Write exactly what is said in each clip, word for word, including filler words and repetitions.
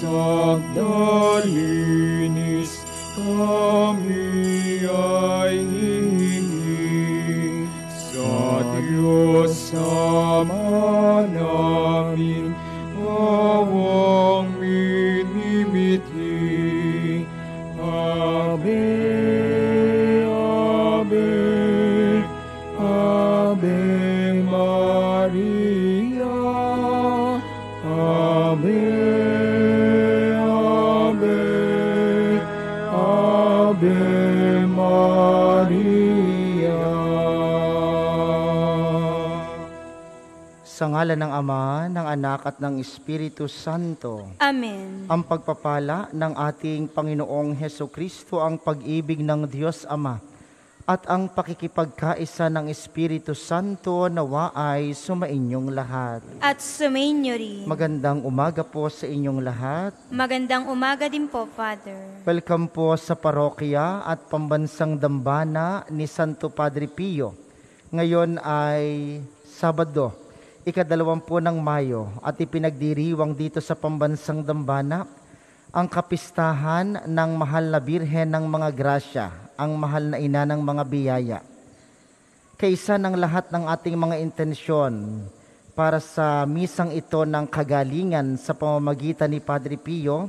Sagdalinis kami ay hihingi sa Diyos sama namin awang minimiti. Ave, Ave, Ave Maria, Ave. Ave Maria. Sa ngalan ng Ama, ng Anak at ng Espiritu Santo. Amen. Ang pagpapala ng ating Panginoong Hesukristo, ang pag-ibig ng Diyos Ama, at ang pakikipagkaisa ng Espiritu Santo nawa ay sumainyong lahat. At sumainyo rin. Magandang umaga po sa inyong lahat. Magandang umaga din po, Father. Welcome po sa parokya at pambansang dambana ni Santo Padre Pio. Ngayon ay Sabado, ikadalawang po ng Mayo, at ipinagdiriwang dito sa pambansang dambana ang kapistahan ng mahal na Birhen ng mga grasya, ang mahal na ina ng mga biyaya. Kaysa ng lahat ng ating mga intensyon para sa misang ito ng kagalingan sa pamamagitan ni Padre Pio,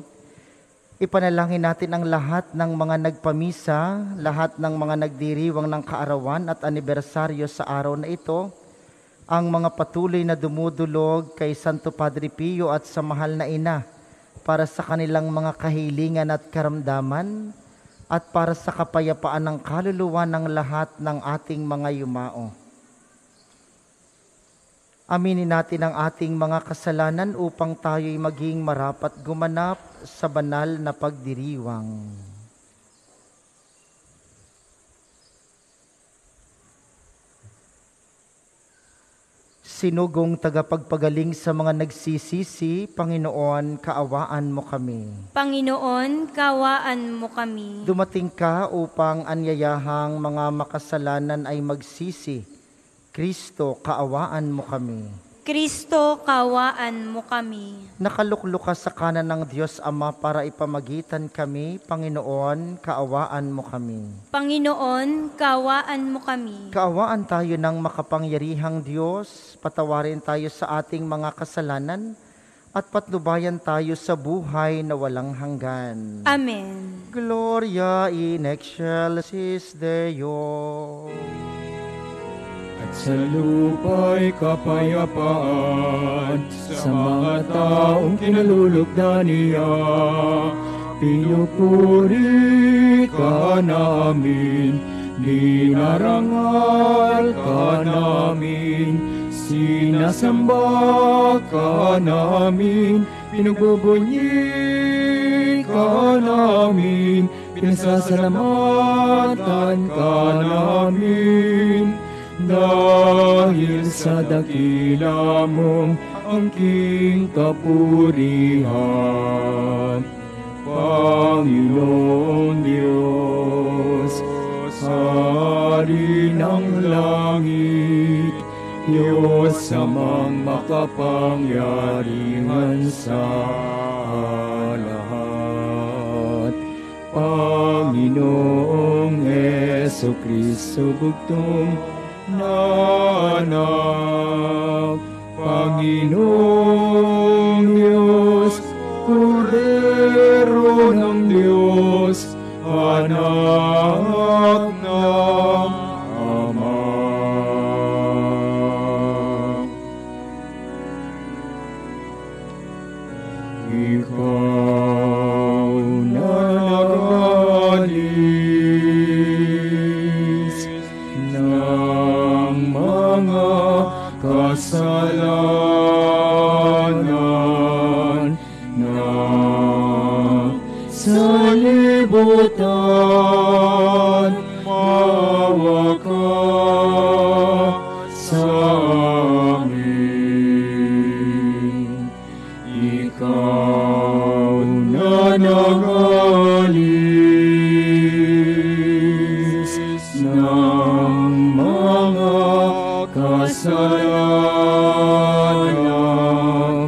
ipanalangin natin ang lahat ng mga nagpamisa, lahat ng mga nagdiriwang ng kaarawan at anibersaryo sa araw na ito, ang mga patuloy na dumudulog kay Santo Padre Pio at sa mahal na ina para sa kanilang mga kahilingan at karamdaman, at para sa kapayapaan ng kaluluwa ng lahat ng ating mga yumao. Aminin natin ang ating mga kasalanan upang tayo'y maging marapat gumanap sa banal na pagdiriwang. Sinugong tagapagpagaling sa mga nagsisisi, Panginoon, kaawaan mo kami. Panginoon, kaawaan mo kami. Dumating ka upang anyayahang mga makasalanan ay magsisi. Kristo, kaawaan mo kami. Kristo, kaawaan mo kami. Nakaluklok ka sa kanan ng Diyos Ama para ipamagitan kami. Panginoon, kaawaan mo kami. Panginoon, kaawaan mo kami. Kaawaan tayo ng makapangyarihang Diyos, patawarin tayo sa ating mga kasalanan, at patnubayan tayo sa buhay na walang hanggan. Amen. Gloria in excelsis Deo. At sa lupa'y kapayapaan sa mga taong kinalulugdan niya. Pinupuri ka namin, dinarangal ka namin, sinasamba ka namin, pinagbubunyi ka namin, pinasasalamatan ka namin. Dahil sa dakila mong angking kapurihan, Panginoon Diyos, Hari ng langit, Diyos amang makapangyarihan sa lahat. Panginoong Hesukristo, bugtong Anak, Panginoong Diyos, Kordero ng Diyos, anak ng Ama. Ikaw na nagaling kasalanan na sa libutan mawakas sa amin. Ikaw na nagalis ng mga kasalanan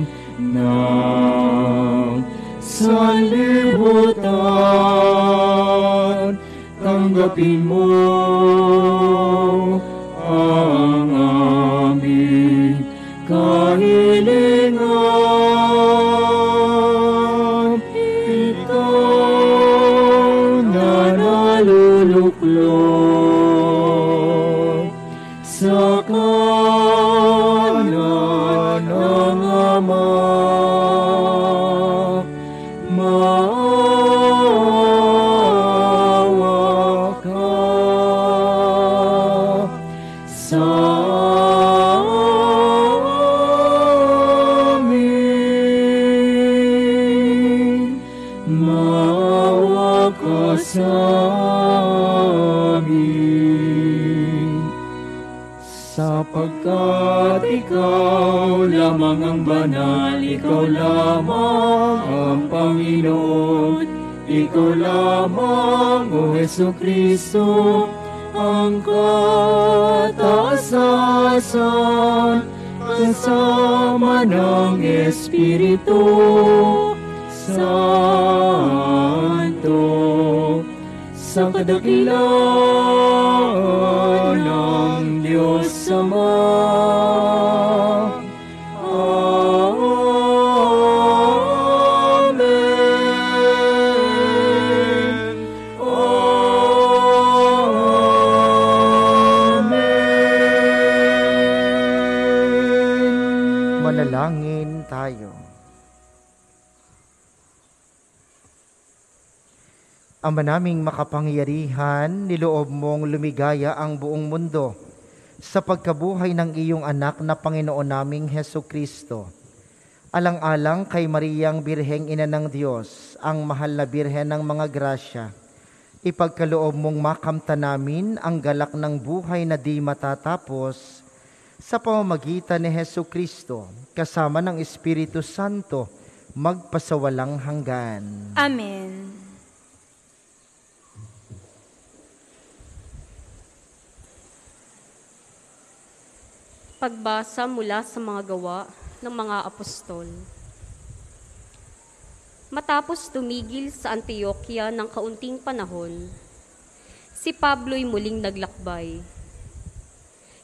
sa atin mo ang aming kahilingan. Ikaw na naluluklok sa kanan ng Ama. Sapagkat ikaw lamang ang banal, ikaw lamang ang Panginoon, ikaw lamang, O Hesu Kristo, ang kataasan, kasama ng Espiritu Santo, sa kadakilaan ng Diyos Ama. Amen. Amen. Manalangin tayo. Ama naming makapangyarihan, niloob mong lumigaya ang buong mundo sa pagkabuhay ng iyong anak na Panginoon naming Hesu Kristo. Alang-alang kay Mariang Birheng Ina ng Diyos, ang mahal na Birhen ng mga grasya, ipagkaloob mong makamta namin ang galak ng buhay na di matatapos sa pamamagitan ni Hesu Kristo, kasama ng Espiritu Santo, magpasawalang hanggan. Amen. Pagbasa mula sa mga gawa ng mga apostol. Matapos tumigil sa Antioquia ng kaunting panahon, si Pablo'y muling naglakbay.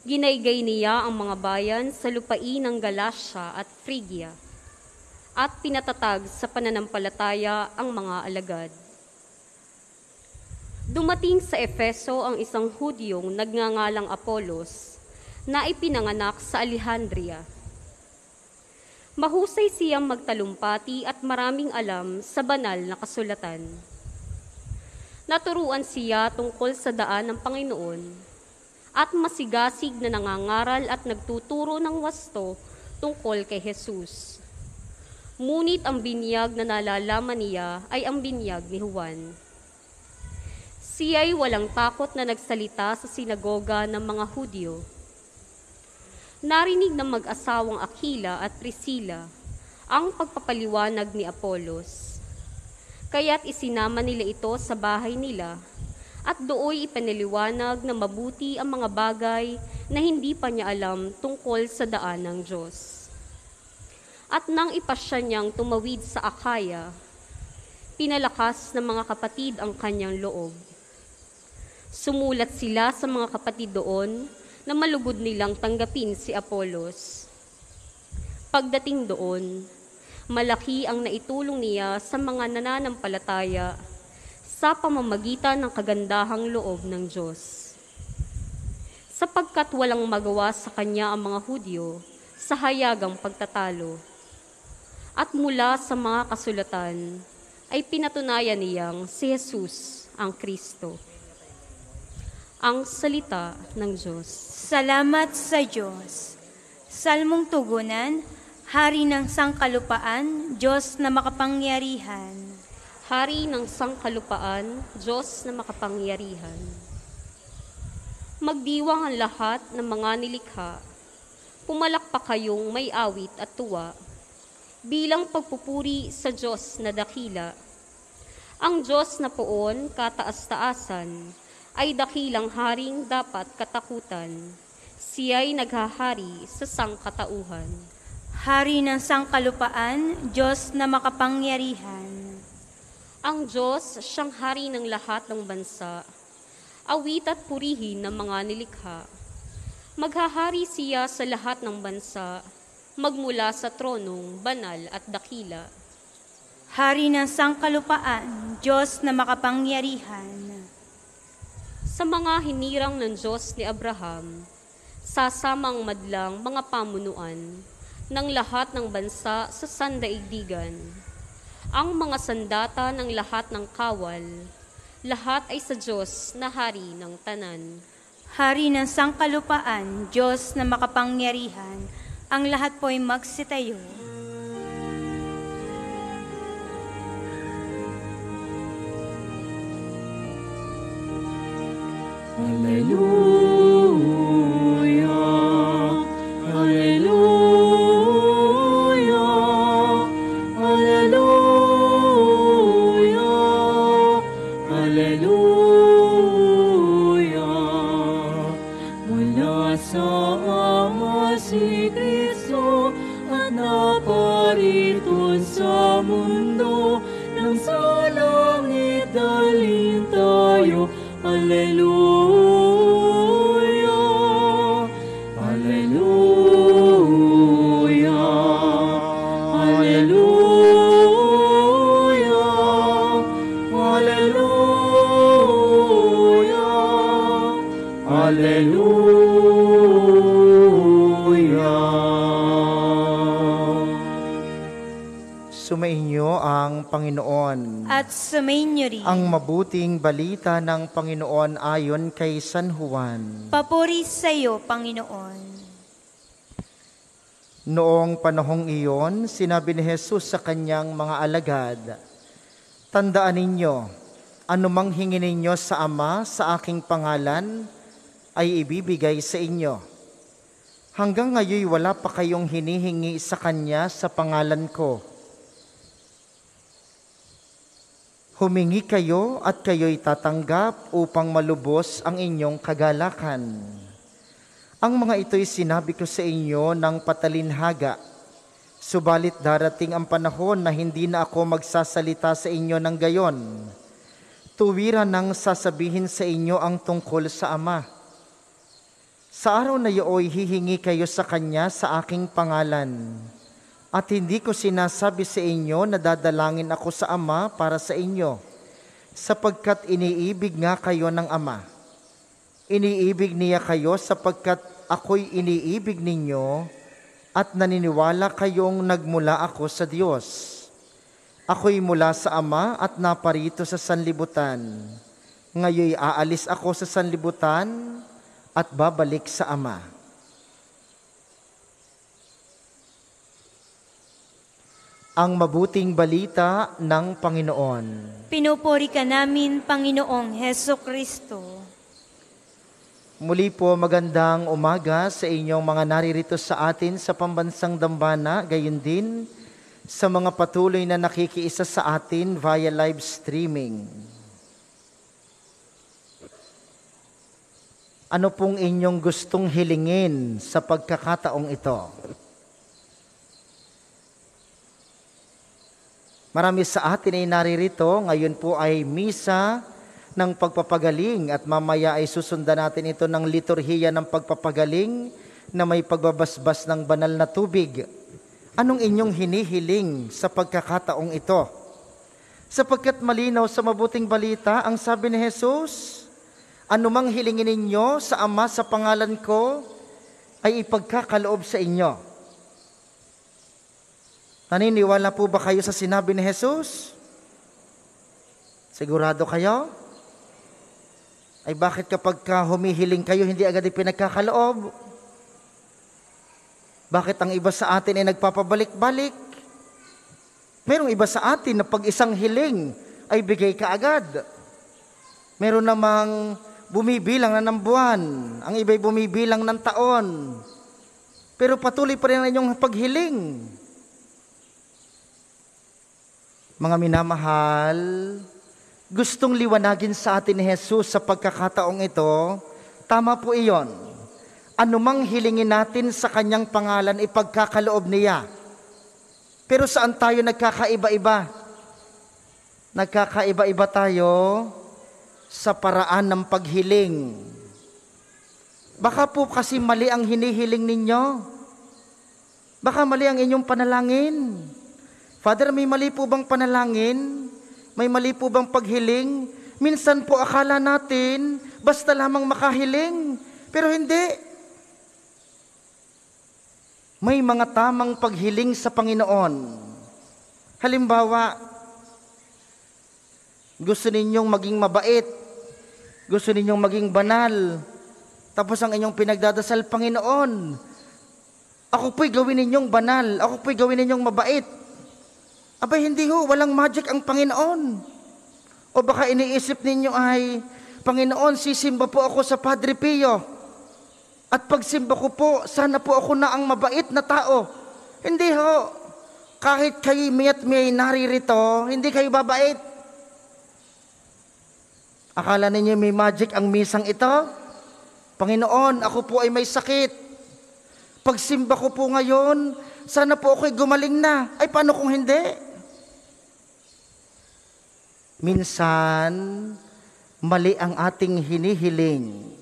Ginaygay niya ang mga bayan sa lupain ng Galasya at Phrygia at pinatatag sa pananampalataya ang mga alagad. Dumating sa Efeso ang isang Hudyong nagngangalang Apolos na ipinanganak sa Alejandria. Mahusay siyang magtalumpati at maraming alam sa banal na kasulatan. Naturuan siya tungkol sa daan ng Panginoon at masigasig na nangangaral at nagtuturo ng wasto tungkol kay Jesus. Ngunit ang binyag na nalalaman niya ay ang binyag ni Juan. Siya'y walang takot na nagsalita sa sinagoga ng mga Hudyo. Narinig ng mag-asawang Aquila at Priscilla ang pagpapaliwanag ni Apolos. Kaya't isinama nila ito sa bahay nila at dooy ipaniliwanag na mabuti ang mga bagay na hindi pa niya alam tungkol sa daan ng Diyos. At nang ipasya niyang tumawid sa Akaya, pinalakas ng mga kapatid ang kanyang loob. Sumulat sila sa mga kapatid doon na malugod nilang tanggapin si Apolos. Pagdating doon, malaki ang naitulong niya sa mga nananampalataya sa pamamagitan ng kagandahang loob ng Diyos. Sapagkat walang magawa sa kanya ang mga Hudyo sa hayagang pagtatalo. At mula sa mga kasulatan ay pinatunayan niyang si Jesus ang Kristo. Ang salita ng Diyos. Salamat sa Diyos. Salmong tugunan, Hari ng Sangkalupaan, Diyos na makapangyarihan. Hari ng Sangkalupaan, Diyos na makapangyarihan. Magdiwang ang lahat ng mga nilikha. Pumalakpak kayong may awit at tuwa bilang pagpupuri sa Diyos na dakila. Ang Diyos na poon kataas-taasan ay dakilang haring dapat katakutan. Siya'y naghahari sa sangkatauhan. Hari ng sangkalupaan, Diyos na makapangyarihan. Ang Diyos, siyang hari ng lahat ng bansa. awit at purihin ng mga nilikha. Maghahari siya sa lahat ng bansa, magmula sa tronong banal at dakila. Hari ng sangkalupaan, Diyos na makapangyarihan. Sa mga hinirang ng Diyos ni Abraham, sasamang madlang mga pamunuan ng lahat ng bansa sa sandaigdigan. Ang mga sandata ng lahat ng kawal, lahat ay sa Diyos na hari ng tanan. Hari ng sangkalupaan, Diyos na makapangyarihan, ang lahat po'y magsitayo. Alleluia, Alleluia. Mundo ng salangit dalhin tayo, Alleluia, Alleluia, Alleluia, Alleluia, Alleluia. Sumainyo ang Panginoon. At sumainyo rin ang mabuting balita ng Panginoon ayon kay San Juan. Papuri sa iyo, Panginoon. Noong panahong iyon, sinabi ni Jesus sa kanyang mga alagad, "Tandaan ninyo, anumang hingin ninyo sa Ama sa aking pangalan, ay ibibigay sa inyo." Hanggang ngayon, wala pa kayong hinihingi sa Kanya sa pangalan ko. Humingi kayo at kayo'y tatanggap upang malubos ang inyong kagalakan. Ang mga ito'y sinabi ko sa inyo ng patalinhaga. Subalit darating ang panahon na hindi na ako magsasalita sa inyo ng gayon. Tuwiran nang sasabihin sa inyo ang tungkol sa Ama. Sa araw na iyo'y hihingi kayo sa Kanya sa aking pangalan. At hindi ko sinasabi sa inyo na dadalangin ako sa Ama para sa inyo, sapagkat iniibig nga kayo ng Ama. Iniibig niya kayo sapagkat ako'y iniibig ninyo at naniniwala kayong nagmula ako sa Diyos. Ako'y mula sa Ama at naparito sa sanlibutan. Ngayo'y aalis ako sa sanlibutan at babalik sa Ama. Ang mabuting balita ng Panginoon. Pinupuri ka namin, Panginoong Heso Kristo. Muli po, magandang umaga sa inyong mga naririto sa atin sa pambansang dambana, gayon din sa mga patuloy na nakikiisa sa atin via live streaming. Ano pong inyong gustong hilingin sa pagkakataong ito? Marami sa atin ay naririto, ngayon po ay misa ng pagpapagaling at mamaya ay susundan natin ito ng liturhiya ng pagpapagaling na may pagbabasbas ng banal na tubig. Anong inyong hinihiling sa pagkakataong ito? Sapagkat malinaw sa mabuting balita, ang sabi ni Jesus, anumang hilingin ninyo sa Ama sa pangalan ko ay ipagkakaloob sa inyo. Naniniwala po ba kayo sa sinabi ni Jesus? Sigurado kayo? Ay bakit kapag ka humihiling kayo, hindi agad ipinagkakaloob? Bakit ang iba sa atin ay nagpapabalik-balik? Merong iba sa atin na pag isang hiling ay bigay ka agad. Meron namang bumibilang na ng buwan. Ang iba'y bumibilang ng taon. Pero patuloy pa rin ang inyong paghiling. Mga minamahal, gustong liwanagin sa atin ni Jesus sa pagkakataong ito, tama po iyon. Anumang hilingin natin sa Kanyang pangalan, ipagkakaloob niya. Pero saan tayo nagkakaiba-iba? Nagkakaiba-iba tayo sa paraan ng paghiling. Baka po kasi mali ang hinihiling ninyo. Baka mali ang inyong panalangin. Father, may mali po bang panalangin? May mali po bang paghiling? Minsan po akala natin, basta lamang makahiling. Pero hindi. May mga tamang paghiling sa Panginoon. Halimbawa, gusto ninyong maging mabait. Gusto ninyong maging banal. Tapos ang inyong pinagdadasal, Panginoon, ako po'y gawin ninyong banal. Ako po'y gawin ninyong mabait. Abay, hindi ho, walang magic ang Panginoon. O baka iniisip ninyo ay, Panginoon, sisimba po ako sa Padre Pio. At pagsimba ko po, sana po ako na ang mabait na tao. Hindi ho, kahit kayo miya't miya'y naririto, hindi kayo babait. Akala ninyo may magic ang misang ito? Panginoon, ako po ay may sakit. Pagsimba ko po ngayon, sana po ako'y gumaling na. Ay, paano kung hindi? Minsan, mali ang ating hinihiling.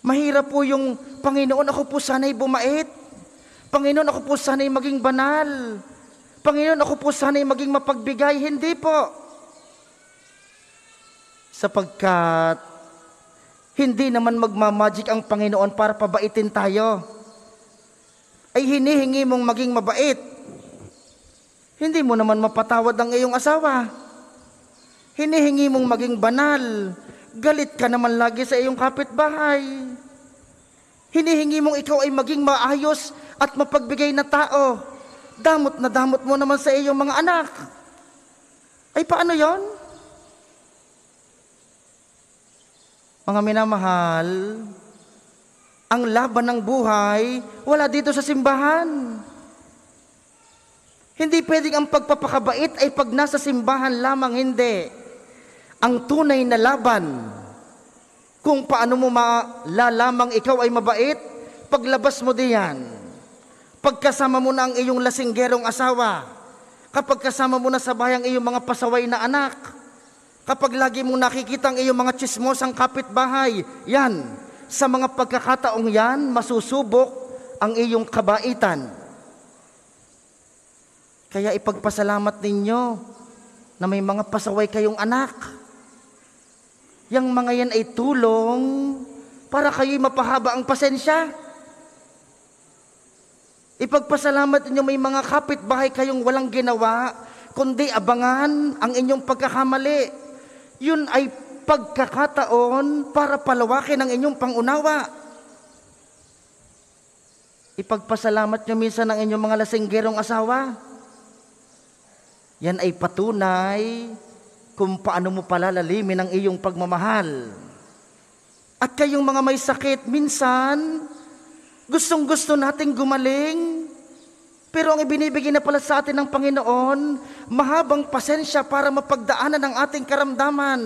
Mahirap po yung, Panginoon, ako po sana'y bumait. Panginoon, ako po sana'y maging banal. Panginoon, ako po sana'y maging mapagbigay. Hindi po. Sapagkat, hindi naman magmamagic ang Panginoon para pabaitin tayo. Ay hinihingi mong maging mabait. Hindi mo naman mapatawad ang iyong asawa. Hinihingi mong maging banal. Galit ka naman lagi sa iyong kapitbahay. Hinihingi mong ikaw ay maging maayos at mapagbigay na tao. Damot na damot mo naman sa iyong mga anak. Ay paano yon? Mga minamahal, ang laban ng buhay, wala dito sa simbahan. Hindi pwedeng ang pagpapakabait ay pag nasa simbahan lamang, hindi. Ang tunay na laban, kung paano mo malalamang ikaw ay mabait, paglabas mo diyan, pagkasama mo na ang iyong lasinggerong asawa, kapag kasama mo na sa bahay ang iyong mga pasaway na anak, kapag lagi mong nakikita ang iyong mga chismosang kapitbahay, yan, sa mga pagkakataong yan, masusubok ang iyong kabaitan. Kaya ipagpasalamat ninyo na may mga pasaway kayong anak. Yang mga yan ay tulong para kayo'y mapahaba ang pasensya. Ipagpasalamat ninyo may mga kapitbahay kayong walang ginawa, kundi abangan ang inyong pagkakamali. Yun ay pagkakataon para palawakin ang inyong pangunawa. Ipagpasalamat nyo minsan ang inyong mga lasinggerong asawa. Yan ay patunay kung paano mo palalalimin ang iyong pagmamahal. At kayong mga may sakit, minsan, gustong-gusto nating gumaling, pero ang ibinibigay na pala sa atin ng Panginoon, mahabang pasensya para mapagdaanan ang ating karamdaman.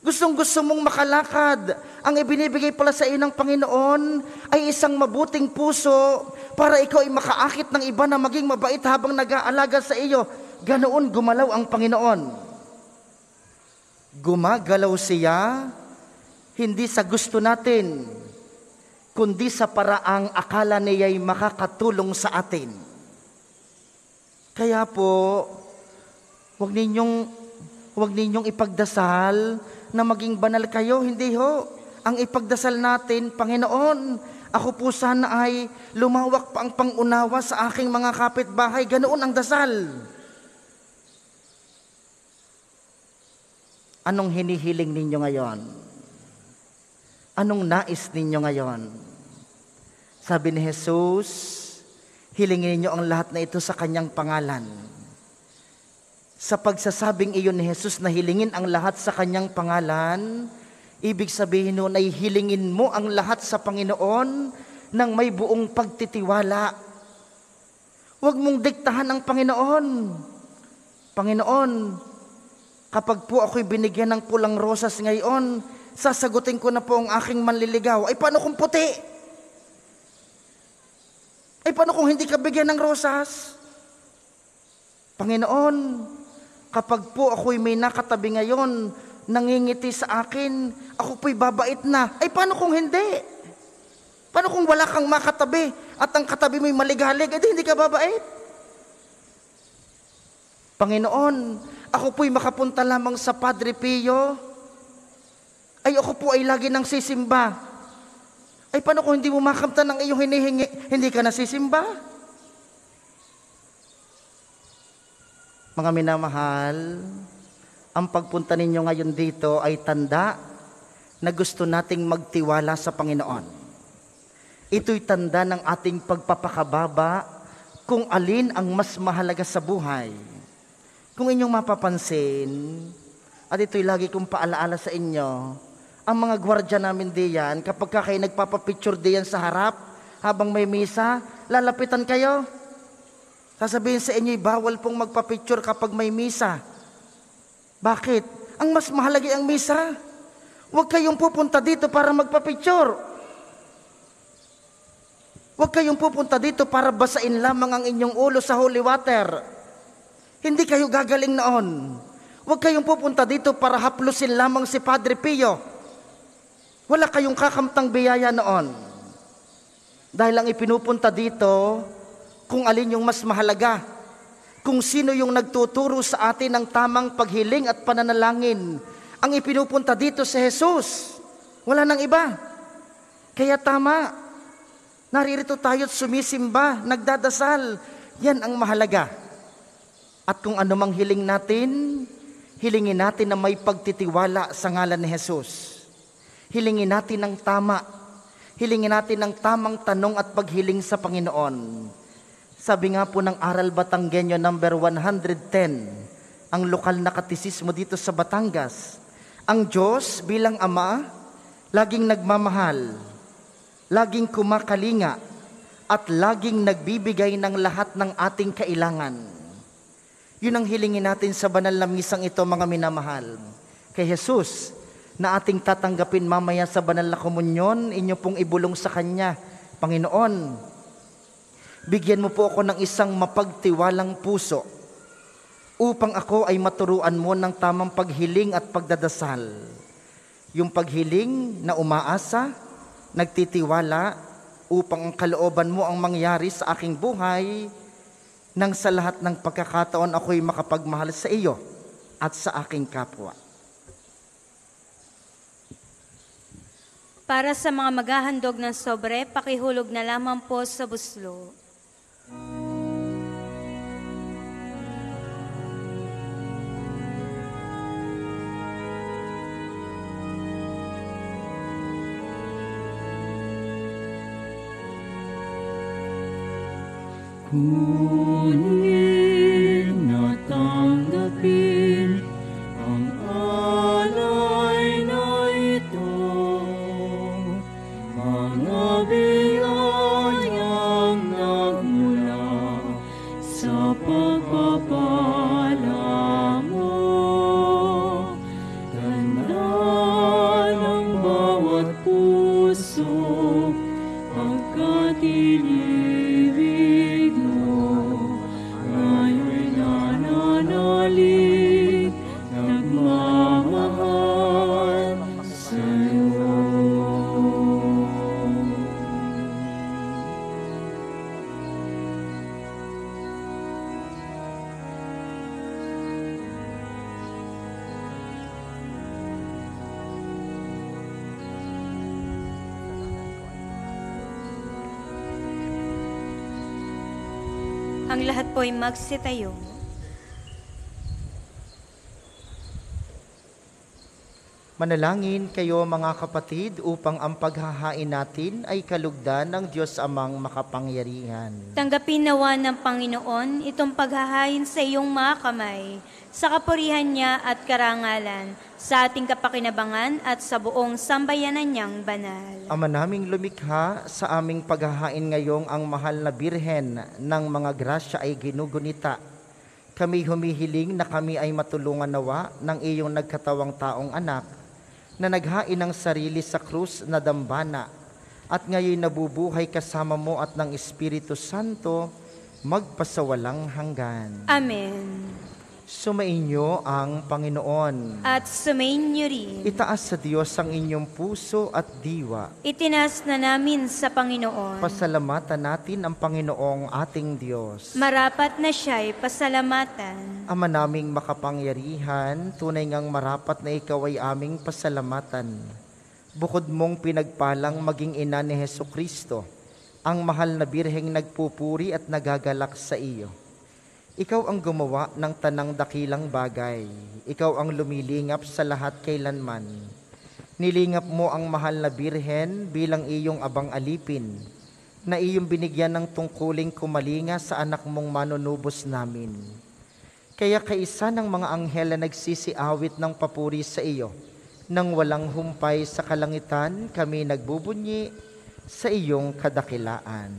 Gustong-gusto mong makalakad, ang ibinibigay pala sa iyo ng Panginoon ay isang mabuting puso para ikaw ay makaakit ng iba na maging mabait habang nag-aalaga sa iyo. Ganoon gumalaw ang Panginoon. Gumagalaw siya, hindi sa gusto natin, kundi sa paraang akala niya'y makakatulong sa atin. Kaya po, huwag ninyong, huwag ninyong ipagdasal na maging banal kayo. Hindi ho. Ang ipagdasal natin, Panginoon, ako po sana ay lumawak pa ang pangunawa sa aking mga kapitbahay. Ganoon ang dasal. Anong hinihiling ninyo ngayon? Anong nais ninyo ngayon? Sabi ni Jesus, hilingin ninyo ang lahat na ito sa kanyang pangalan. Sa pagsasabing iyon ni Jesus na hilingin ang lahat sa kanyang pangalan, ibig sabihin nun ay hilingin mo ang lahat sa Panginoon ng may buong pagtitiwala. Huwag mong diktahan ang Panginoon. Panginoon, kapag po ako'y binigyan ng pulang rosas ngayon, sasagutin ko na po ang aking manliligaw. Ay paano kung puti? Ay paano kung hindi ka bigyan ng rosas? Panginoon, Kapag po ako'y may nakatabi ngayon, nangingiti sa akin, ako po'y babait na. Ay, paano kung hindi? Paano kung wala kang makatabi at ang katabi mo'y maligalig, ay di, hindi ka babait? Panginoon, ako po'y makapunta lamang sa Padre Pio. Ay, ako po ay lagi nang sisimba. Ay, paano kung hindi mo makamtan ang iyong hinihingi, hindi ka nasisimba? Mga minamahal, ang pagpunta ninyo ngayon dito ay tanda na gusto nating magtiwala sa Panginoon. Ito'y tanda ng ating pagpapakababa kung alin ang mas mahalaga sa buhay. Kung inyong mapapansin, at ito'y lagi kong paalaala sa inyo, ang mga gwardiya namin diyan, kapag ka kayo nagpapapicture diyan sa harap, habang may misa, lalapitan kayo. Sasabihin sa inyo, bawal pong magpapicture kapag may misa. Bakit? Ang mas mahalaga ang misa. Huwag kayong pupunta dito para magpapicture. Huwag kayong pupunta dito para basain lamang ang inyong ulo sa holy water. Hindi kayo gagaling noon. Huwag kayong pupunta dito para haplusin lamang si Padre Pio. Wala kayong kakamtang biyaya noon. Dahil ang ipinupunta dito, kung alin yung mas mahalaga, kung sino yung nagtuturo sa atin ng tamang paghiling at pananalangin, ang ipinupunta dito si Jesus. Wala nang iba. Kaya tama, naririto tayo sumisimba, nagdadasal. Yan ang mahalaga. At kung anumang hiling natin, hilingin natin na may pagtitiwala sa ngalan ni Jesus. Hilingin natin ng tama. Hilingin natin ng tamang tanong at paghiling sa Panginoon. Sabi nga po ng Aral Batanggenyo number one ten, ang lokal na katisismo dito sa Batangas, ang Diyos bilang Ama, laging nagmamahal, laging kumakalinga, at laging nagbibigay ng lahat ng ating kailangan. Yun ang hilingin natin sa banal na misang ito, mga minamahal. Kay Jesus, na ating tatanggapin mamaya sa banal na komunyon, inyo pong ibulong sa Kanya, Panginoon, bigyan mo po ako ng isang mapagtiwalang puso upang ako ay maturuan mo ng tamang paghiling at pagdadasal. Yung paghiling na umaasa, nagtitiwala upang ang kalooban mo ang mangyari sa aking buhay nang sa lahat ng pagkakataon ako'y makapagmahal sa iyo at sa aking kapwa. Para sa mga maghahandog ng sobre, pakihulog na lamang po sa buslo. Kunin na tanggapin ang alay na ito, mga biyayang nagmula sa pagpapala mo. Tanda ng bawat puso ang katilig. Ang lahat po'y magsitayo. Manalangin kayo mga kapatid upang ang paghahain natin ay kalugdan ng Diyos Amang makapangyarihan. Tanggapin nawa ng Panginoon itong paghahain sa iyong mga kamay, sa kapurihan niya at karangalan, sa ating kapakinabangan at sa buong sambayanan niyang banal. Ama naming lumikha, sa aming paghahain ngayong ang mahal na Birhen ng mga grasya ay ginugunita. Kami humihiling na kami ay matulungan nawa ng iyong nagkatawang taong anak na naghain ng sarili sa krus na dambana at ngayon nabubuhay kasama mo at ng Espiritu Santo magpasawalang hanggan. Amen. Sumainyo ang Panginoon. At sumainyo rin. Itaas sa Diyos ang inyong puso at diwa. Itinaas na namin sa Panginoon. Pasalamatan natin ang Panginoong ating Diyos. Marapat na siya'y pasalamatan. Ama naming makapangyarihan, tunay ngang marapat na ikaw ay aming pasalamatan. Bukod mong pinagpalang maging ina ni Hesukristo, ang mahal na birheng nagpupuri at nagagalak sa iyo. Ikaw ang gumawa ng tanang dakilang bagay. Ikaw ang lumilingap sa lahat kailanman. Nilingap mo ang mahal na birhen bilang iyong abang alipin, na iyong binigyan ng tungkuling kumalinga sa anak mong manunubos namin. Kaya kaisa ng mga anghel na nagsisiawit ng papuri sa iyo, nang walang humpay sa kalangitan, kami nagbubunyi sa iyong kadakilaan.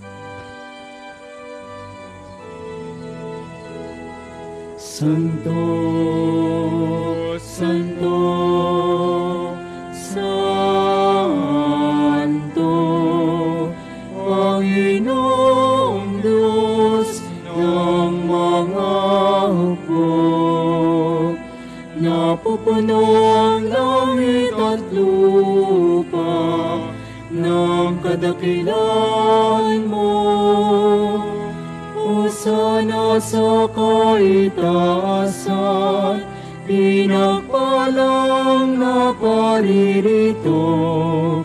Santo, Santo, Santo, Panginoong Diyos ng mga hukbo, napupuno ang langit at lupa ng kadakilaan mo. Sana sa kaitaasan, pinagpalang na paririto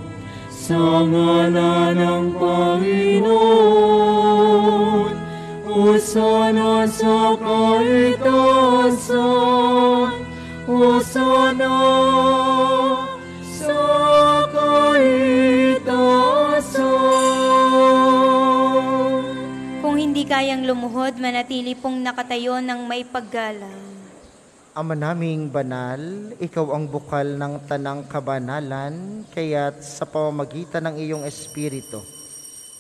sa ngalan ng Panginoon. O sana sa kaitaasan, o sana sa kaitaasan. Hindi kayang lumuhod, manatili pong nakatayo ng may paggalang. Ama naming banal, ikaw ang bukal ng tanang kabanalan, kaya't sa pamamagitan ng iyong espiritu,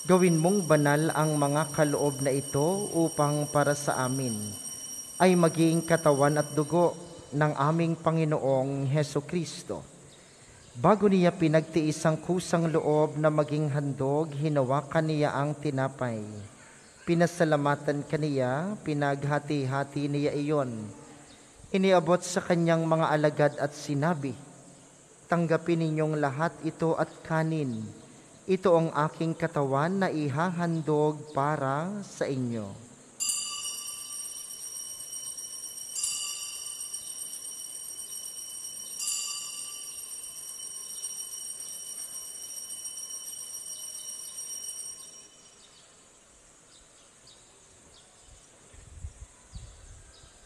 gawin mong banal ang mga kaloob na ito upang para sa amin ay maging katawan at dugo ng aming Panginoong Hesukristo. Bago niya pinagtiis ang kusang loob na maging handog, hinawakan niya ang tinapay. Pinasalamatan kaniya, pinaghati-hati niya iyon. Iniabot sa kanyang mga alagad at sinabi, tanggapin ninyong lahat ito at kanin. Ito ang aking katawan na ihahandog para sa inyo.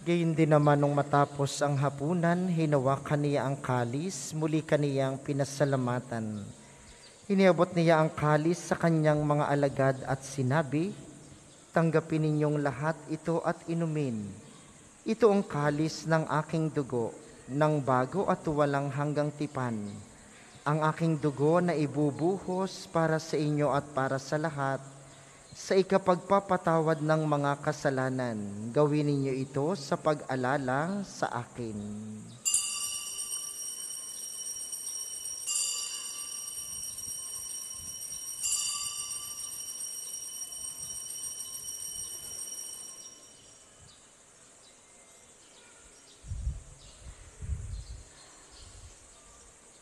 Gayon din naman nung matapos ang hapunan, hinawakan niya ang kalis, muli kaniyang pinasalamatan. Iniabot niya ang kalis sa kanyang mga alagad at sinabi, tanggapin ninyong lahat ito at inumin. Ito ang kalis ng aking dugo, ng bago at walang hanggang tipan. Ang aking dugo na ibubuhos para sa inyo at para sa lahat, sa ikapagpapatawad ng mga kasalanan. Gawin ninyo ito sa pag-alala sa akin.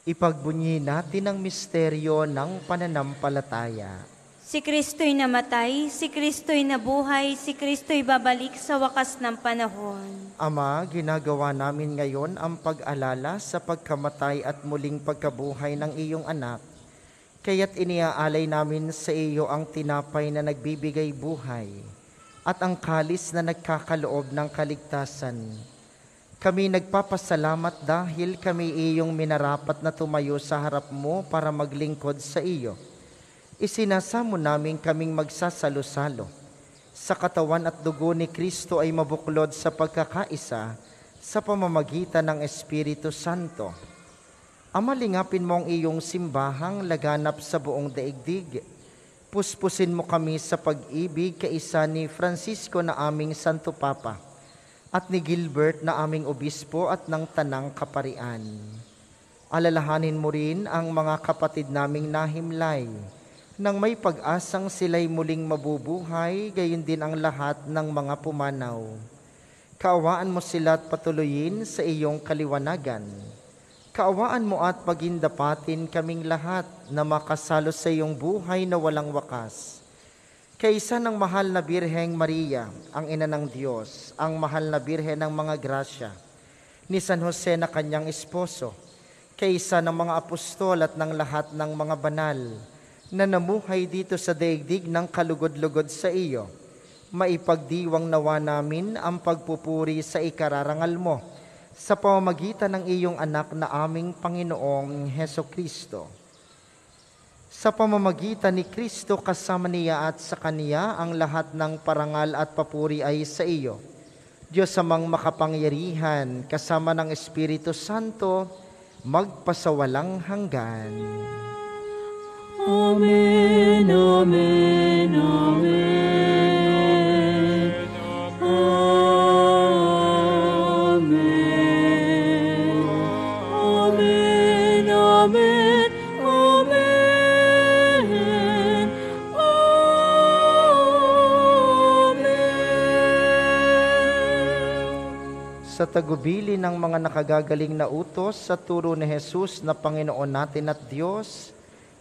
Ipagbunyi natin ang misteryo ng pananampalataya. Si Kristo'y namatay, si Kristo'y nabuhay, si Kristo'y babalik sa wakas ng panahon. Ama, ginagawa namin ngayon ang pag-alala sa pagkamatay at muling pagkabuhay ng iyong anak. Kaya't iniaalay namin sa iyo ang tinapay na nagbibigay buhay at ang kalis na nagkakaloob ng kaligtasan. Kami nagpapasalamat dahil kami iyong minarapat na tumayo sa harap mo para maglingkod sa iyo. Isinasamo namin kaming magsasalo-salo sa katawan at dugo ni Kristo ay mabuklod sa pagkakaisa sa pamamagitan ng Espiritu Santo. Ama, lingapin mo ang iyong simbahang laganap sa buong daigdig. Puspusin mo kami sa pag-ibig kaisa ni Francisco na aming Santo Papa at ni Gilbert na aming obispo at ng Tanang Kaparian. Alalahanin mo rin ang mga kapatid naming nahimlay, nang may pag-asang sila'y muling mabubuhay, gayon din ang lahat ng mga pumanaw. Kaawaan mo sila at patuloyin sa iyong kaliwanagan. Kaawaan mo at pagindapatin kaming lahat na makasalo sa iyong buhay na walang wakas. Kaysa ng mahal na Birheng Maria, ang ina ng Diyos, ang mahal na Birhen ng mga grasya, ni San Jose na kanyang esposo, kaysa ng mga apostol at ng lahat ng mga banal, na namuhay dito sa daigdig ng kalugod-lugod sa iyo, maipagdiwang nawa namin ang pagpupuri sa ikararangal mo sa pamamagitan ng iyong anak na aming Panginoong Hesukristo. Sa pamamagitan ni Kristo kasama niya at sa Kaniya ang lahat ng parangal at papuri ay sa iyo, Diyos amang makapangyarihan kasama ng Espiritu Santo, magpasawalang hanggan. Amen, amen, amen. Amen. Amen. Amen. Amen. Amen. Sa tagubili ng mga nakagagaling na utos sa turo ni Jesus na Panginoon natin at Diyos,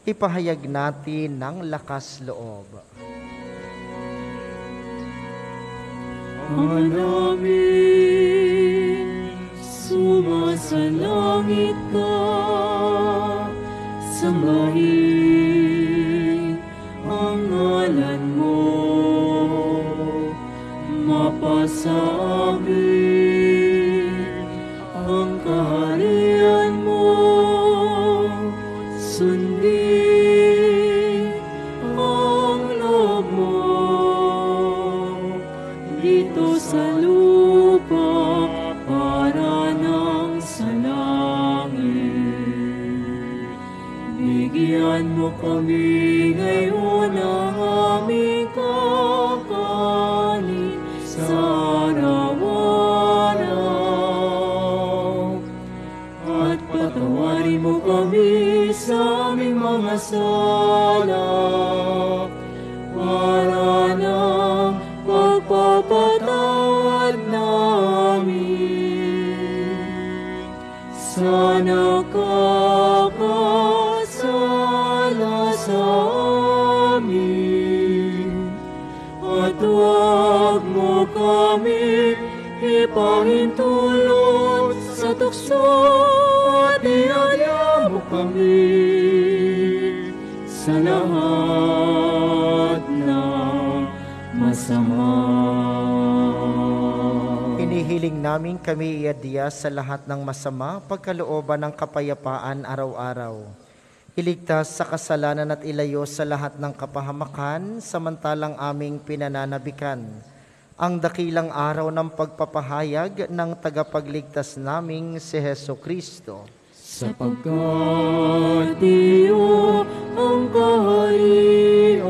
ipahayag natin ng lakas loob. Ang namin, sumasalangit ka, sambahin ang ngalan mo, mapasa amin ang kaharian mo, sundin ang loob mo. Dito sa lupa para ng sa langit, bigyan mo kami ngayon ang aming kakanin sa araw-araw, at patawarin mo kami sa aming mga sala para ng pagpapatawad namin. Sa nakakasala sa amin, at huwag mo kami ipahintulot sa tukso, at iaya mo kami sa lahat na masama. Hinihiling namin kami iadya sa lahat ng masama, pagkalooban ng kapayapaan araw-araw. Iligtas sa kasalanan at ilayo sa lahat ng kapahamakan, samantalang aming pinananabikan ang dakilang araw ng pagpapahayag ng tagapagligtas naming si Hesukristo. Sapagkat iyo ang kaharian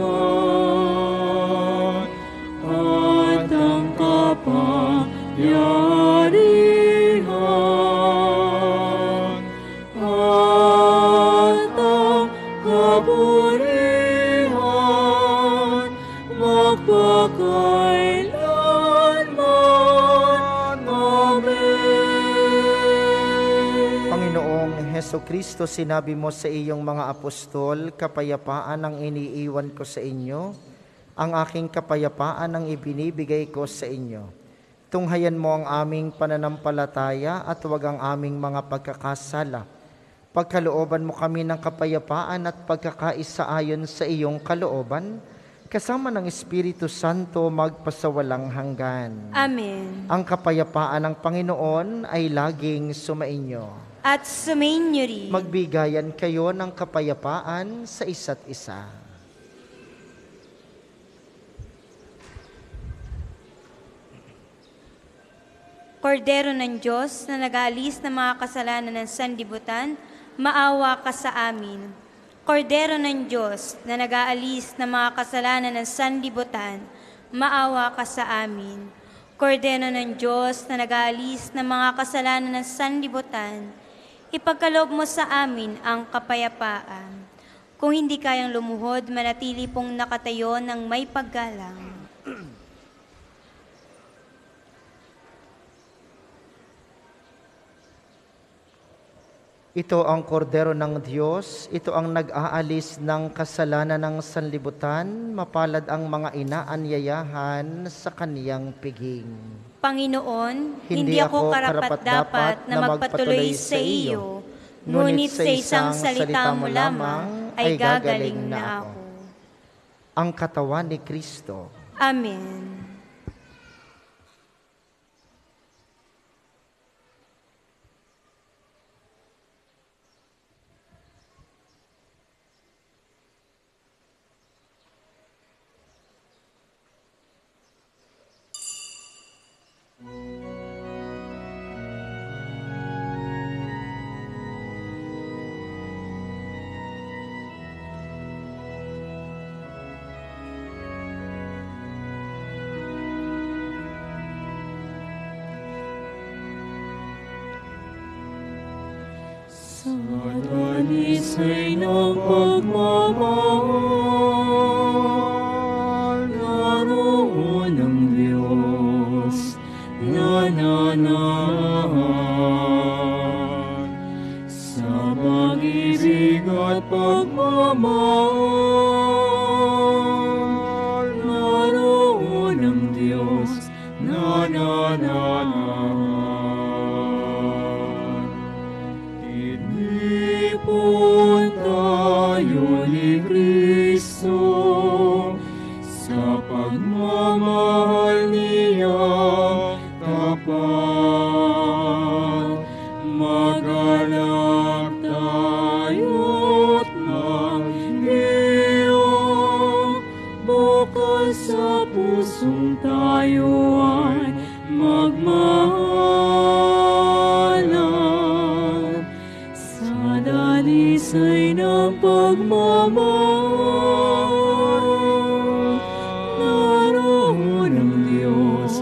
at ang kapangyarihan at ang kaburihan magpakailanman. Amen. Panginoong Hesukristo, sinabi mo sa iyong mga apostol, kapayapaan ang iniiwan ko sa inyo, ang aking kapayapaan ang ibinibigay ko sa inyo. Tunghayan mo ang aming pananampalataya at huwag ang aming mga pagkakasala. Pagkalooban mo kami ng kapayapaan at pagkakaisa ayon sa iyong kalooban, kasama ng Espiritu Santo magpasawalang hanggan. Amen. Ang kapayapaan ng Panginoon ay laging sumainyo. At sumainyo rin. Magbigayan kayo ng kapayapaan sa isa't isa. Kordero ng Diyos na nag-aalis ng mga kasalanan ng sanlibutan, maawa ka sa amin. Kordero ng Diyos na nag-aalis ng mga kasalanan ng sanlibutan, maawa ka sa amin. Kordero ng Diyos na nag-aalis ng mga kasalanan ng sanlibutan, ipagkaloob mo sa amin ang kapayapaan. Kung hindi kayang lumuhod, manatili pong nakatayo ng may paggalang. Ito ang kordero ng Diyos, ito ang nag-aalis ng kasalanan ng sanlibutan, mapalad ang mga inaanyayahan sa kaniyang piging. Panginoon, hindi, hindi ako karapat-dapat na magpatuloy sa iyo, ngunit sa isang salita mo lamang ay gagaling na ako. Ang katawan ni Kristo. Amen. Sa'y nang pagmamahal, naroon ang Diyos na nananahan. Sa pag-ibig at pagmamahal, naroon ang Diyos na nananahan. Sa pagmamahal niya tapat, magalak tayo't mag-iyo, bukas sa pusong tayo ay magmahalan. Sa dalisay ng pagmamahal, at pagmamahal, naroon ang Diyos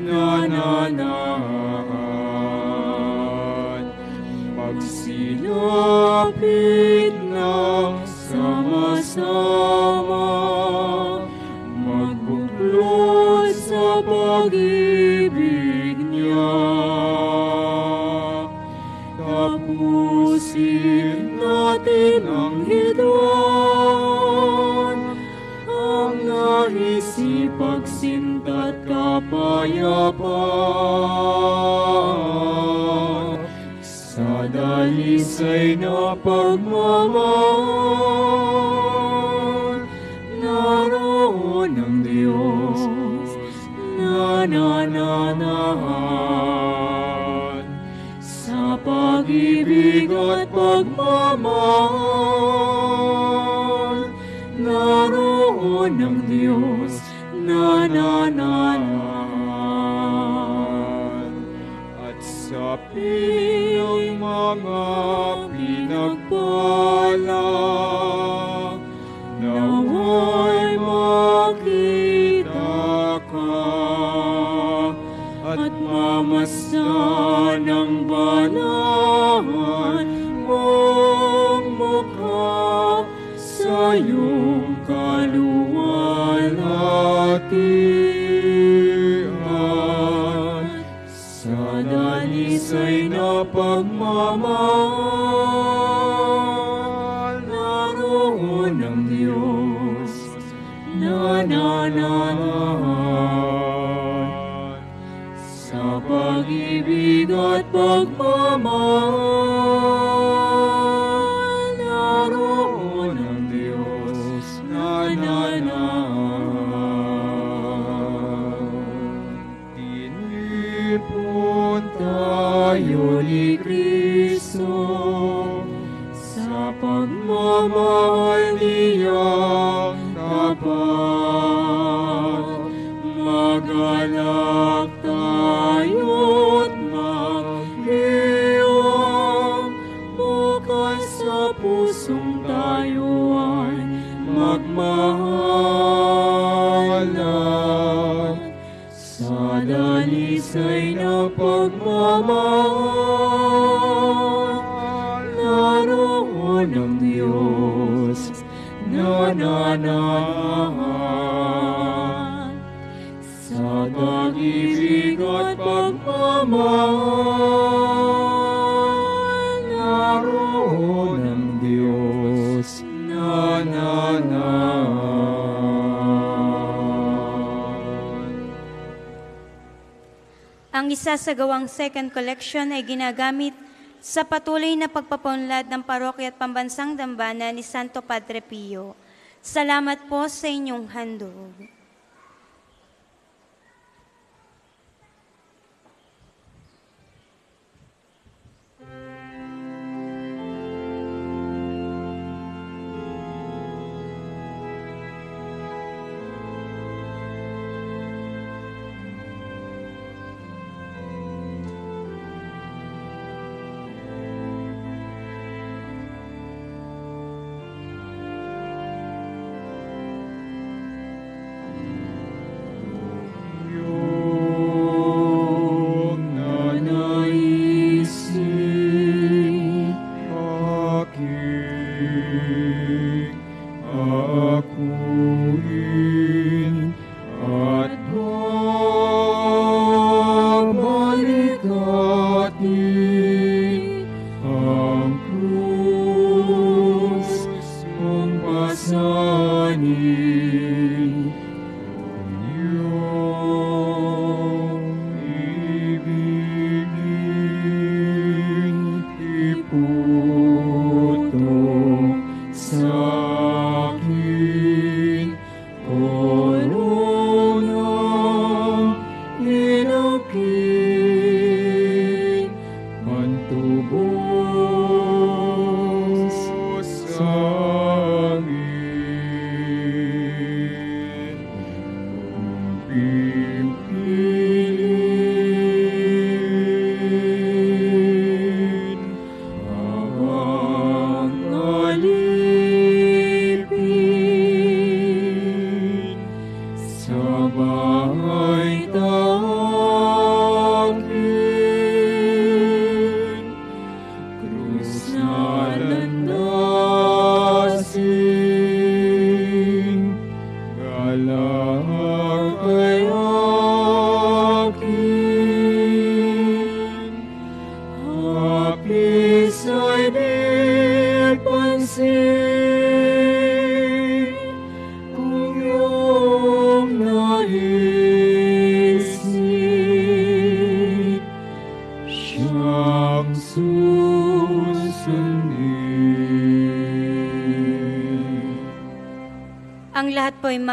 na nananahan. Magsilapit na sama-sama, magbuklod sa pag-ibig niya, tapusin natin ang hidon, ang naisip, pagsinta at kapayapaan. Sa dalisay na pagmamahal, naroon ang Diyos na nananahan. Sa pag-ibig at pagmamahal, naroon ang Diyos na nananahan. At sa piyong mga pinagpala, nawa'y makita ka at mamasan ang balahan mong mukha sa iyong kaluwalhatian. Sa dalisay na pagmamahal, naroon ang Diyos na nananahan. Sa pag-ibig at pagmamahal, tayo ni Kristo, sa pagmamahal niya tapat, magalak tayo't mag-iyo, bukas sa pusong tayo ay magmahalan. Sa dalisay na pagmamahal, no, no, no, no. Sa pag-ibig at pagmamahal, naroon ang Diyos na nananahan. Ang isa sa gawang second collection ay ginagamit sa patuloy na pagpapaunlad ng parokya at pambansang dambana ni Santo Padre Pio. Salamat po sa inyong handog.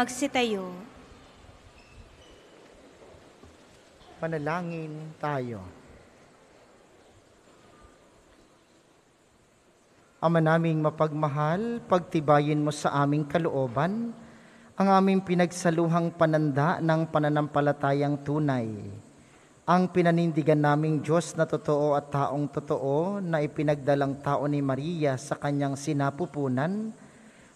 Magsitayo. Panalangin tayo. Ama naming mapagmahal, pagtibayin mo sa aming kalooban ang aming pinagsaluhang pananda ng pananampalatayang tunay. Ang pinanindigan naming Diyos na totoo at taong totoo na ipinagdalang tao ni Maria sa kanyang sinapupunan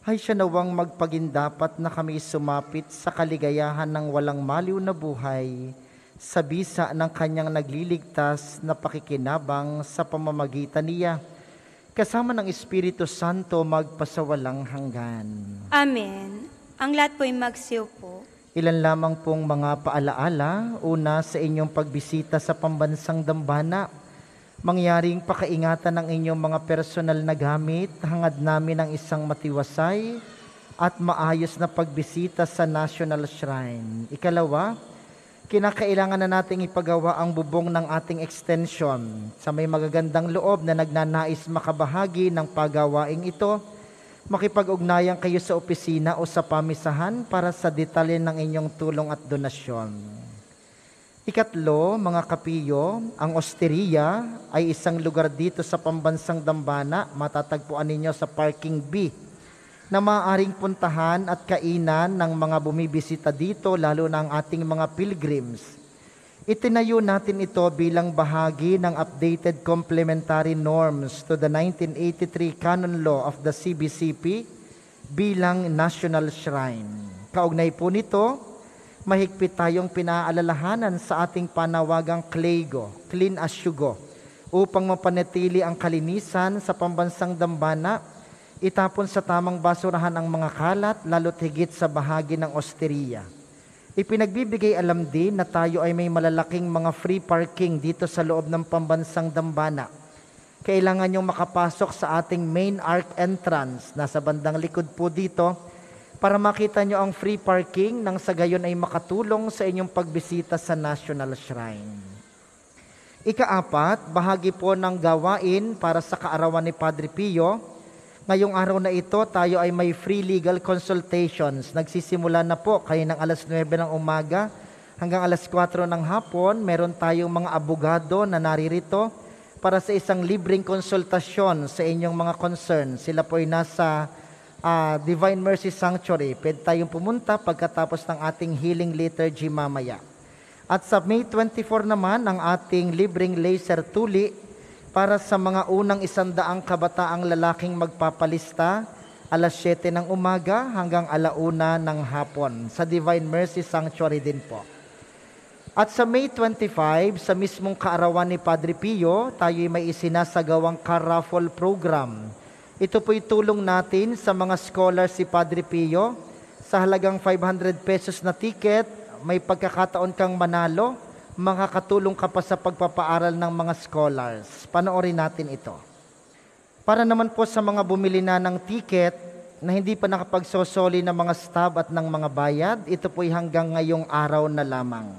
ay siya nawang magpagindapat na kami sumapit sa kaligayahan ng walang maliw na buhay sa bisa ng kanyang nagliligtas na pakikinabang sa pamamagitan niya, kasama ng Espiritu Santo magpasawalang hanggan. Amen. Ang lahat po'y magsiupo. Ilan lamang pong mga paalaala, una sa inyong pagbisita sa pambansang dambana, mangyaring pakaingatan ng inyong mga personal na gamit, hangad namin ang isang matiwasay at maayos na pagbisita sa National Shrine. Ikalawa, kinakailangan na nating ipagawa ang bubong ng ating extension. Sa may magagandang loob na nagnanais makabahagi ng pagawaing ito, makipag-ugnayan kayo sa opisina o sa pamisahan para sa detalye ng inyong tulong at donasyon. Ikatlo, mga kapiyo, ang Osteria ay isang lugar dito sa pambansang dambana, matatagpuan ninyo sa parking B, na maaaring puntahan at kainan ng mga bumibisita dito, lalo na ang ating mga pilgrims. Itinayo natin ito bilang bahagi ng updated complementary norms to the nineteen eighty-three Canon Law of the C B C P bilang National Shrine. Kaugnay po nito, mahigpit tayong pinaalalahanan sa ating panawagang Clego, Clean as You Go, upang mapanatili ang kalinisan sa pambansang dambana, Itapon sa tamang basurahan ang mga kalat, lalo't higit sa bahagi ng osteriya. Ipinagbibigay alam din na tayo ay may malalaking mga free parking dito sa loob ng pambansang dambana. Kailangan niyong makapasok sa ating main arc entrance, nasa bandang likod po dito, para makita niyo ang free parking nang sa gayon ay makatulong sa inyong pagbisita sa National Shrine. Ikaapat, bahagi po ng gawain para sa kaarawan ni Padre Pio. Ngayong araw na ito, tayo ay may free legal consultations. Nagsisimula na po kayo ng alas nuwebe ng umaga hanggang alas kuwatro ng hapon. Meron tayong mga abogado na naririto para sa isang libreng konsultasyon sa inyong mga concern. Sila po ay nasa uh, Divine Mercy Sanctuary. Pwede tayong pumunta pagkatapos ng ating healing liturgy mamaya. At sa May twenty-four naman, ang ating libreng laser tuli para sa mga unang isandaang kabataang lalaking magpapalista, alas siyete ng umaga hanggang alauna ng hapon, sa Divine Mercy Sanctuary din po. At sa May twenty-five, sa mismong kaarawan ni Padre Pio, tayo'y may isinasagawang raffle program. Ito po'y tulong natin sa mga scholars si Padre Pio. Sa halagang five hundred pesos na ticket, may pagkakataon kang manalo, makakatulong ka pa sa pagpapaaral ng mga scholars. Panoorin natin ito. Para naman po sa mga bumili na ng ticket na hindi pa nakapagsosoli ng mga stab at ng mga bayad, ito po'y hanggang ngayong araw na lamang.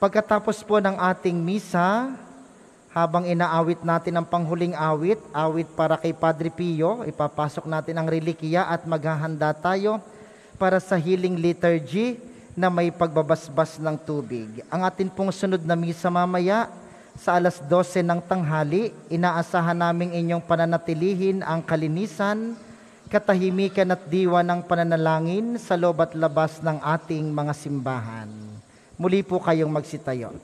Pagkatapos po ng ating misa, habang inaawit natin ang panghuling awit, awit para kay Padre Pio, ipapasok natin ang relikiya at maghahanda tayo para sa healing liturgy na may pagbabasbas ng tubig. Ang atin pong sunod na misa mamaya sa alas dose ng tanghali, inaasahan naming inyong pananatilihin ang kalinisan, katahimikan at diwa ng pananalangin sa loob at labas ng ating mga simbahan. Muli po kayong magsitayo.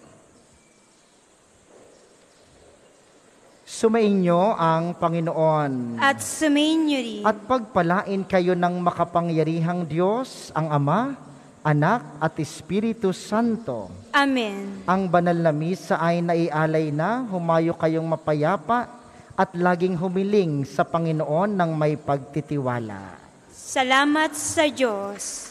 Sumainyo ang Panginoon. At sumainyo rin. At pagpalain kayo ng makapangyarihang Diyos, ang Ama, Anak at Espiritu Santo. Amen. Ang banal na misa ay naialay na, humayo kayong mapayapa at laging humiling sa Panginoon ng may pagtitiwala. Salamat sa Diyos.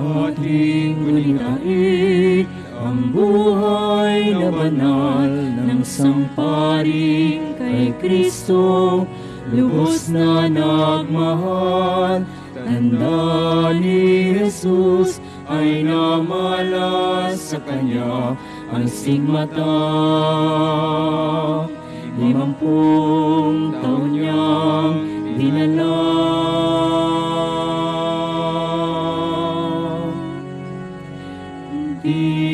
Ating kulinaig ang buhay na banal ng samparing kay Kristo, lubos na nagmahal. Tanda ni Jesus ay namalas sa Kanya ang stigmata. Limampung taon niyang dinala.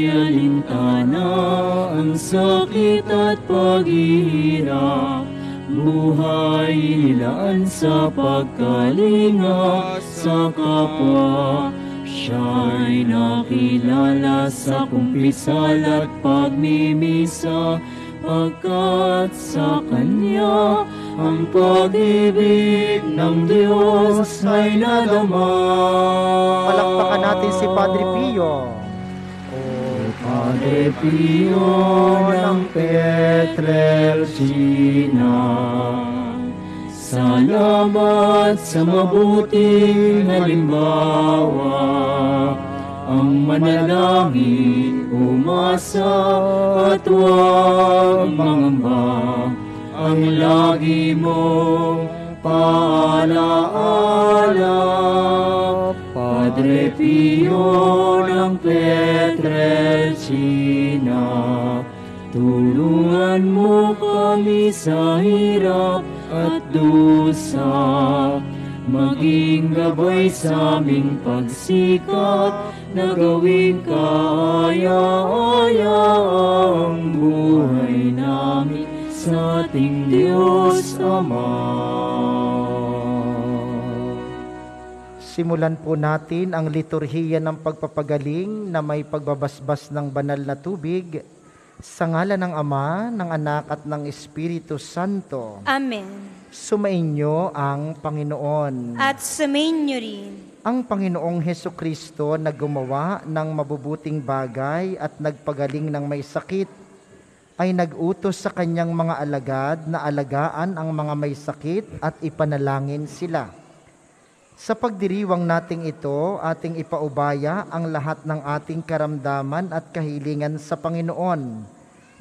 Alintana ang sakit at paghihirap, buhay nilaan sa pagkalinga sa kapwa. Siya'y nakilala sa kumpisal at pagmimisa, pagkat sa Kanya ang pag-ibig ng Diyos ay nadama. Palakpakan natin si Padre Pio. Padre Pio ng Pietrelcina, salamat sa mabuting halimbawa. Ang manalangin, umasa at huwag mangamba, ang lagi mong paalaala. Padre Pio ng Pietrelcina, tulungan mo kami sa hirap at dusa, maging gabay sa aming pagsikat na gawing kaya-aya ang buhay namin sa ating Diyos Ama. Simulan po natin ang liturhiya ng pagpapagaling na may pagbabasbas ng banal na tubig sa ngalan ng Ama, ng Anak at ng Espiritu Santo. Amen. Sumainyo ang Panginoon. At sumainyo rin. ang Panginoong Hesukristo na gumawa ng mabubuting bagay at nagpagaling ng may sakit, ay nagutos sa kanyang mga alagad na alagaan ang mga may sakit at ipanalangin sila. Sa pagdiriwang nating ito, ating ipaubaya ang lahat ng ating karamdaman at kahilingan sa Panginoon,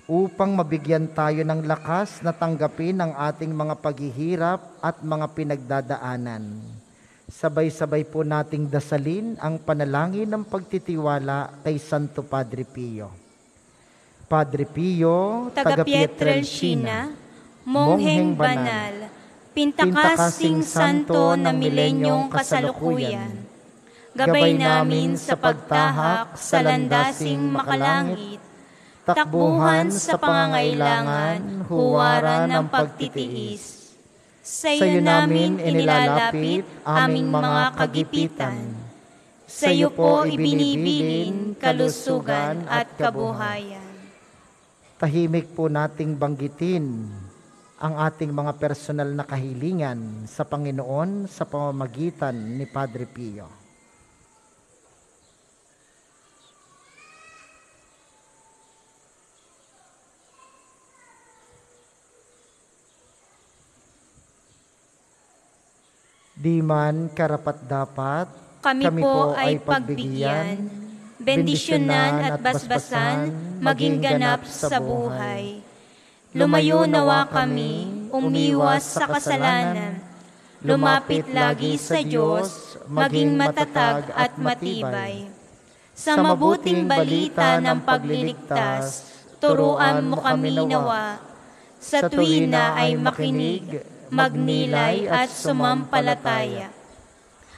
upang mabigyan tayo ng lakas na tanggapin ang ating mga paghihirap at mga pinagdadaanan. Sabay-sabay po nating dasalin ang panalangin ng pagtitiwala kay Santo Padre Pio. Padre Pio, taga Pietrelcina, mongheng banal, pintakasing santo na milenyong kasalukuyan, gabay namin sa pagtahak sa landasing makalangit, takbuhan sa pangangailangan, huwaran ng pagtitiis. Sa iyo namin inilalapit aming mga kagipitan. Sa iyo po ibinibilin kalusugan at kabuhayan. Tahimik po nating banggitin ang ating mga personal na kahilingan sa Panginoon sa pamamagitan ni Padre Pio. Di man karapat-dapat, kami, kami po ay pagbigyan, bendisyonan at basbasan, maging ganap sa buhay. Lumayo nawa kami, umiwas sa kasalanan, lumapit lagi sa Diyos, maging matatag at matibay. Sa mabuting balita ng pagliligtas, turuan mo kami nawa, sa tuwina na ay makinig, magnilay at sumampalataya.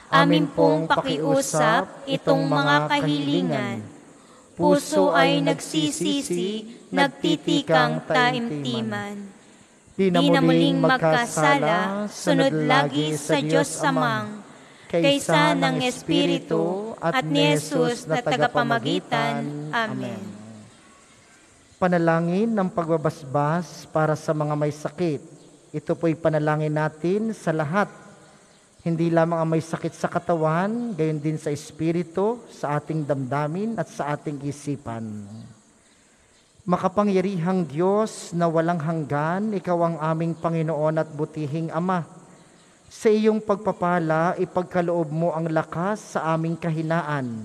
Amin pong pakiusap itong mga kahilingan. Puso ay nagsisisi, nagtitikang taimtiman. Di na muling magkasala, sunod lagi sa Diyos Amang, kaysa ng Espiritu at ni Jesus na tagapamagitan. Amen. Panalangin ng pagbabasbas para sa mga may sakit. Ito po'y panalangin natin sa lahat, hindi lamang ang may sakit sa katawan, gayon din sa espiritu, sa ating damdamin at sa ating isipan. Makapangyarihang Diyos na walang hanggan, Ikaw ang aming Panginoon at butihing Ama. Sa iyong pagpapala, ipagkaloob mo ang lakas sa aming kahinaan.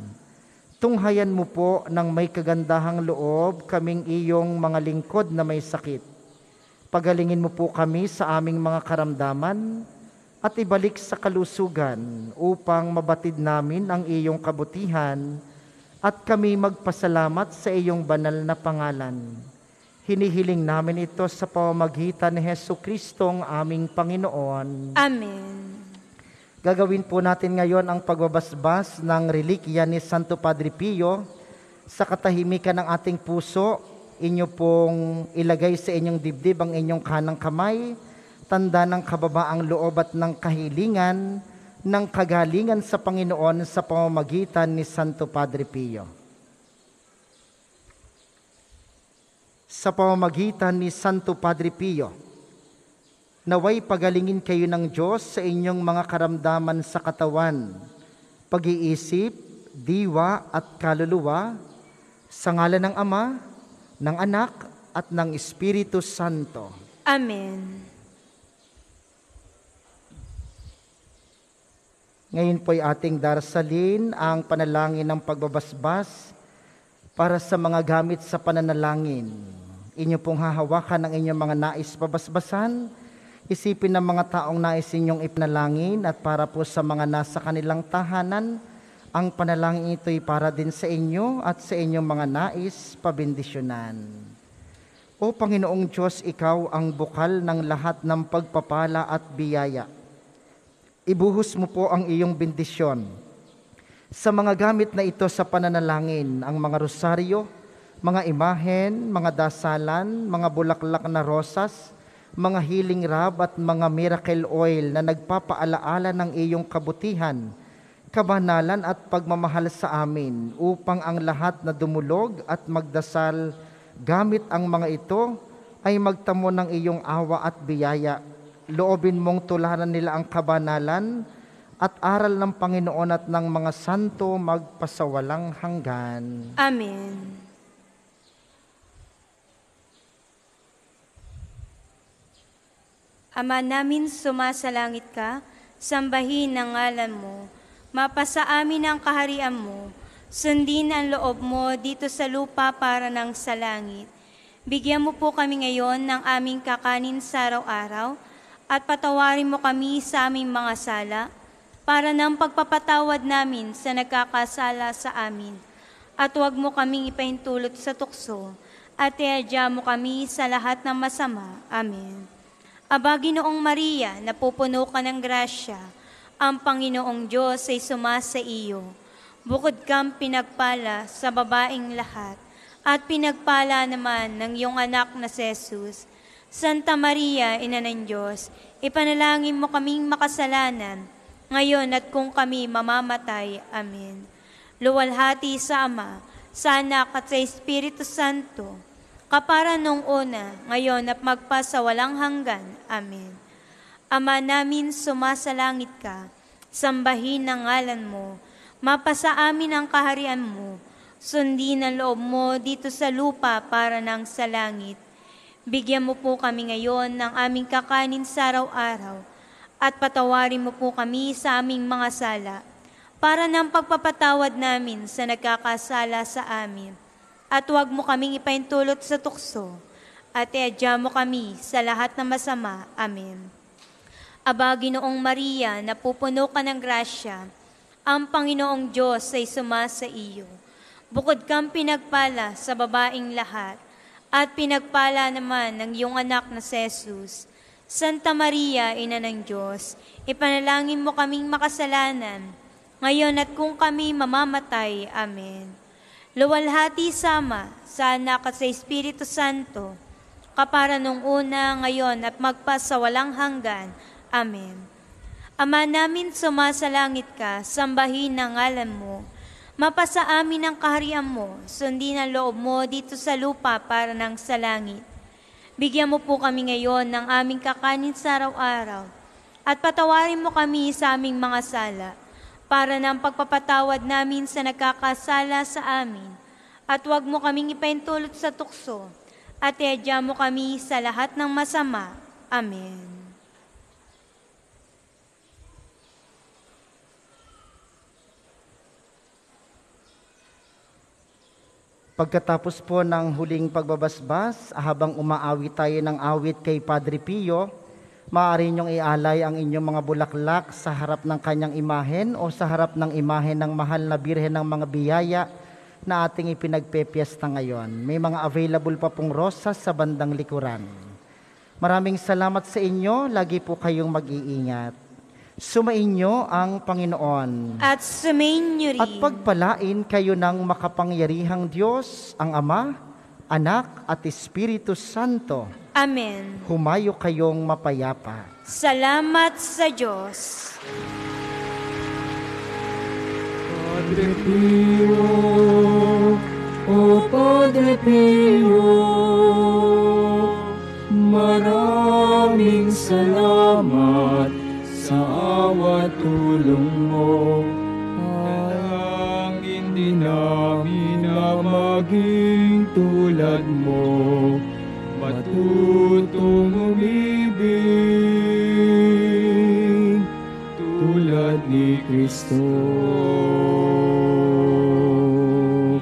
Tunghayan mo po ng may kagandahang loob kaming iyong mga lingkod na may sakit. Pagalingin mo po kami sa aming mga karamdaman at ibalik sa kalusugan upang mabatid namin ang iyong kabutihan at kami magpasalamat sa iyong banal na pangalan. Hinihiling namin ito sa pamamagitan ni Hesukristo ang aming Panginoon. Amen. Gagawin po natin ngayon ang pagbabasbas ng relikya ni Santo Padre Pio sa katahimikan ng ating puso. Inyo pong ilagay sa inyong dibdib ang inyong kanang kamay, tanda ng kababaang loob at ng kahilingan, ng kagalingan sa Panginoon sa pamamagitan ni Santo Padre Pio. Sa pamamagitan ni Santo Padre Pio, naway pagalingin kayo ng Diyos sa inyong mga karamdaman sa katawan, pag-iisip, diwa at kaluluwa, sa ngalan ng Ama, ng Anak at ng Espiritu Santo. Amen. Ngayon po'y ating darasalin ang panalangin ng pagbabasbas para sa mga gamit sa pananalangin. Inyo pong hahawakan ang inyong mga nais pabasbasan, isipin ng mga taong nais inyong ipanalangin at para po sa mga nasa kanilang tahanan, ang panalangin ito'y para din sa inyo at sa inyong mga nais pabendisyonan. O Panginoong Diyos, Ikaw ang bukal ng lahat ng pagpapala at biyaya. Ibuhos mo po ang iyong bendisyon sa mga gamit na ito sa pananalangin, ang mga rosaryo, mga imahen, mga dasalan, mga bulaklak na rosas, mga healing rub at mga miracle oil na nagpapaalaala ng iyong kabutihan, kabanalan at pagmamahal sa amin, upang ang lahat na dumulog at magdasal gamit ang mga ito ay magtamo ng iyong awa at biyaya. Loobin mong tularan nila ang kabanalan at aral ng Panginoon at ng mga santo magpasawalang hanggan. Amen. Ama namin, sumasalangit ka, sambahin ang ngalan mo, mapasa amin ang kaharian mo, sundin ang loob mo dito sa lupa para ng sa langit. Bigyan mo po kami ngayon ng aming kakanin sa araw-araw, at patawarin mo kami sa aming mga sala, para ng pagpapatawad namin sa nagkakasala sa amin. At huwag mo kaming ipahintulot sa tukso, at iadya mo kami sa lahat ng masama. Amen. Aba, Ginoong Maria, napupuno ka ng grasya, ang Panginoong Diyos ay sumasa iyo. Bukod kang pinagpala sa babaeng lahat, at pinagpala naman ng iyong anak na si Jesus. Santa Maria, Ina ng Diyos, ipanalangin mo kaming makasalanan, ngayon at kung kami mamamatay. Amen. Luwalhati sa Ama, sa Anak at sa Espiritu Santo, kapara nung una, ngayon at magpasawalang hanggan. Amen. Ama namin, sumasalangit ka, sambahin ang ngalan mo, mapasa amin ang kaharian mo, sundin ang loob mo dito sa lupa para ng sa langit. Bigyan mo po kami ngayon ng aming kakanin sa araw-araw, at patawarin mo po kami sa aming mga sala, para ng pagpapatawad namin sa nagkakasala sa amin. At huwag mo kaming ipahintulot sa tukso, at iadya mo kami sa lahat ng masama. Amen. Aba, Ginoong Maria, napupuno ka ng grasya, ang Panginoong Diyos ay sumasa iyo. Bukod kang pinagpala sa babaeng lahat, at pinagpala naman ng iyong anak na si Jesus. Santa Maria, Ina ng Diyos, ipanalangin mo kaming makasalanan, ngayon at kung kami mamamatay. Amen. Luwalhati sa Ama, sa Anak at sa Espiritu Santo, kapara nung una, ngayon at magpasawalang hanggan. Amen. Ama namin, sumasalangit ka, sambahin ang ngalan mo, mapasa amin ang kaharian mo, sundin ang loob mo dito sa lupa para ng sa langit. Bigyan mo po kami ngayon ng aming kakanin sa araw-araw, at patawarin mo kami sa aming mga sala, para ng pagpapatawad namin sa nagkakasala sa amin. At huwag mo kaming ipahintulot sa tukso, at iadya mo kami sa lahat ng masama. Amen. Pagkatapos po ng huling pagbabasbas, habang umaawi tayo ng awit kay Padre Pio, maaari niyong ialay ang inyong mga bulaklak sa harap ng kanyang imahen o sa harap ng imahen ng mahal na birhen ng mga biyaya na ating ipinagpepiesta ngayon. May mga available pa pong rosas sa bandang likuran. Maraming salamat sa inyo. Lagi po kayong mag-iingat. Sumainyo ang Panginoon. At sumainyo rin. At pagpalain kayo ng makapangyarihang Diyos, ang Ama, Anak at Espiritu Santo. Amen. Humayo kayong mapayapa. Salamat sa Diyos. Padre Pio, O Padre Pio, maraming salamat sa awa tulong mo. Nalangin din namin na maging tulad mo, matutong umibig tulad ni Kristo.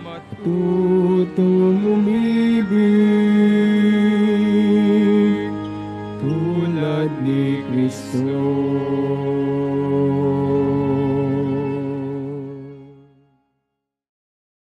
Matutong umibig tulad ni Kristo.